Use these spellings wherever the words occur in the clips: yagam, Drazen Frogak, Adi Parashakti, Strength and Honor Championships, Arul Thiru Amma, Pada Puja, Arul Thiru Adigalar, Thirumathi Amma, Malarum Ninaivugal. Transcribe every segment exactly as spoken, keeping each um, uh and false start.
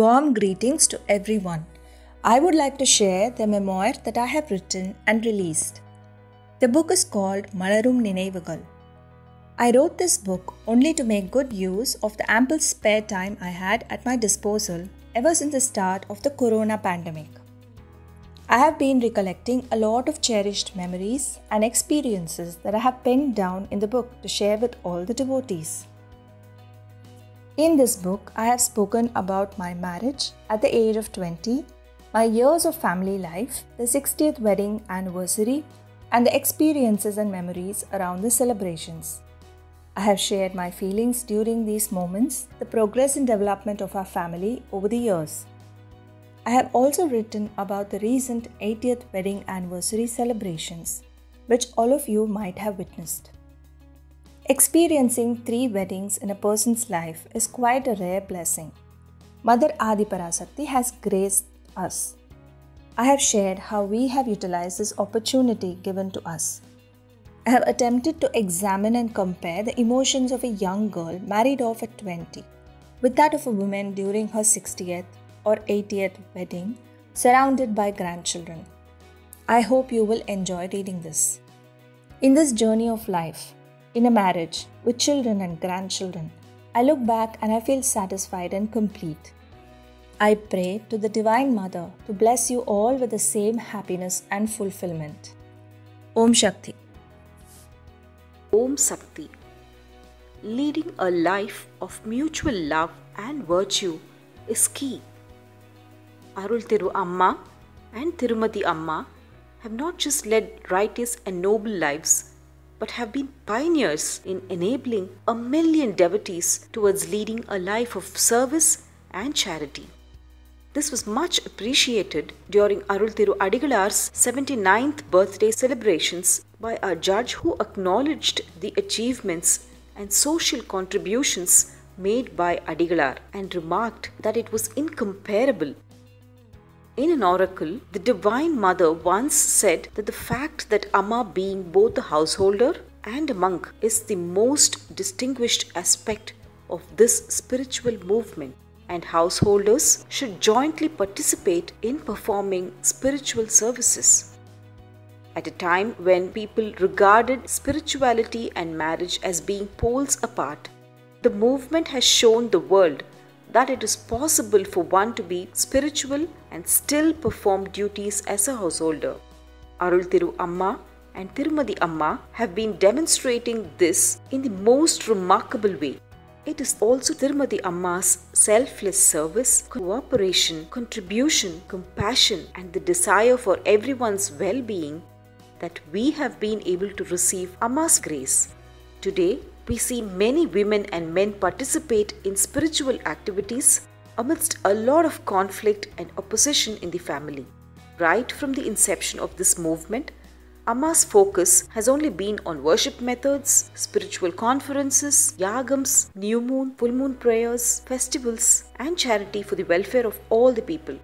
Warm greetings to everyone. I would like to share the memoir that I have written and released. The book is called Malarum Ninaivugal. I wrote this book only to make good use of the ample spare time I had at my disposal ever since the start of the corona pandemic. I have been recollecting a lot of cherished memories and experiences that I have penned down in the book to share with all the devotees. In this book, I have spoken about my marriage at the age of twenty, my years of family life, the sixtieth wedding anniversary, and the experiences and memories around the celebrations. I have shared my feelings during these moments, the progress and development of our family over the years. I have also written about the recent eightieth wedding anniversary celebrations, which all of you might have witnessed. Experiencing three weddings in a person's life is quite a rare blessing. Mother Adi Parashakti has graced us. I have shared how we have utilized this opportunity given to us. I have attempted to examine and compare the emotions of a young girl married off at twenty with that of a woman during her sixtieth or eightieth wedding, surrounded by grandchildren. I hope you will enjoy reading this. In this journey of life, in a marriage, with children and grandchildren, I look back and I feel satisfied and complete. I pray to the Divine Mother to bless you all with the same happiness and fulfillment. Om Shakti. Om Shakti. Leading a life of mutual love and virtue is key. Arul Thiru Amma and Thirumathi Amma have not just led righteous and noble lives, but have been pioneers in enabling a million devotees towards leading a life of service and charity. This was much appreciated during Arul Thiru Adigalar's seventy-ninth birthday celebrations by a judge who acknowledged the achievements and social contributions made by Adigalar and remarked that it was incomparable. In an oracle, the Divine Mother once said that the fact that Amma being both a householder and a monk is the most distinguished aspect of this spiritual movement, and householders should jointly participate in performing spiritual services. At a time when people regarded spirituality and marriage as being poles apart, the movement has shown the world that it is possible for one to be spiritual and still perform duties as a householder. Arul Thiru Amma and Thirumathi Amma have been demonstrating this in the most remarkable way. It is also Thirumathi Amma's selfless service, cooperation, contribution, compassion, and the desire for everyone's well-being that we have been able to receive Amma's grace. Today, we see many women and men participate in spiritual activities amidst a lot of conflict and opposition in the family. Right from the inception of this movement, Amma's focus has only been on worship methods, spiritual conferences, yagams, new moon, full moon prayers, festivals, and charity for the welfare of all the people.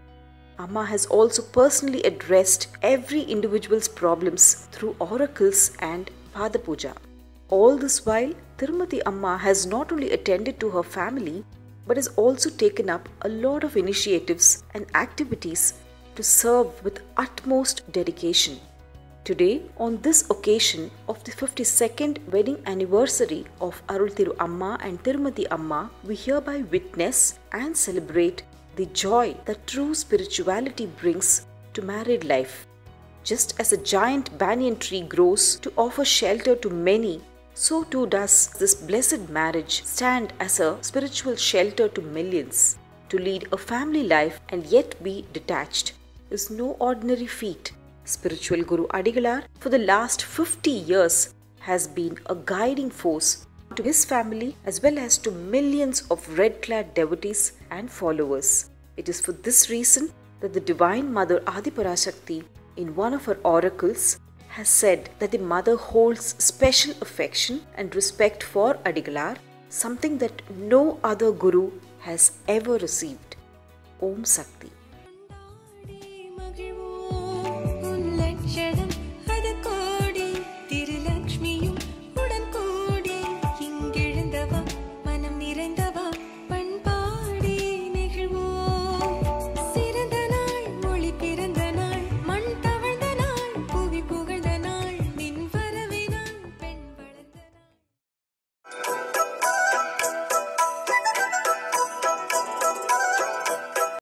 Amma has also personally addressed every individual's problems through oracles and Pada Puja. All this while, Thirumathi Amma has not only attended to her family but has also taken up a lot of initiatives and activities to serve with utmost dedication. Today, on this occasion of the fifty-second wedding anniversary of Arul Thiru Amma and Thirumathi Amma, we hereby witness and celebrate the joy that true spirituality brings to married life. Just as a giant banyan tree grows to offer shelter to many, so too does this blessed marriage stand as a spiritual shelter to millions. To lead a family life and yet be detached is no ordinary feat. Spiritual Guru Adigalar, for the last fifty years, has been a guiding force to his family as well as to millions of red-clad devotees and followers. It is for this reason that the Divine Mother Adi Parashakti, in one of her oracles, has said that the mother holds special affection and respect for Adigalar, something that no other Guru has ever received. Om Shakti.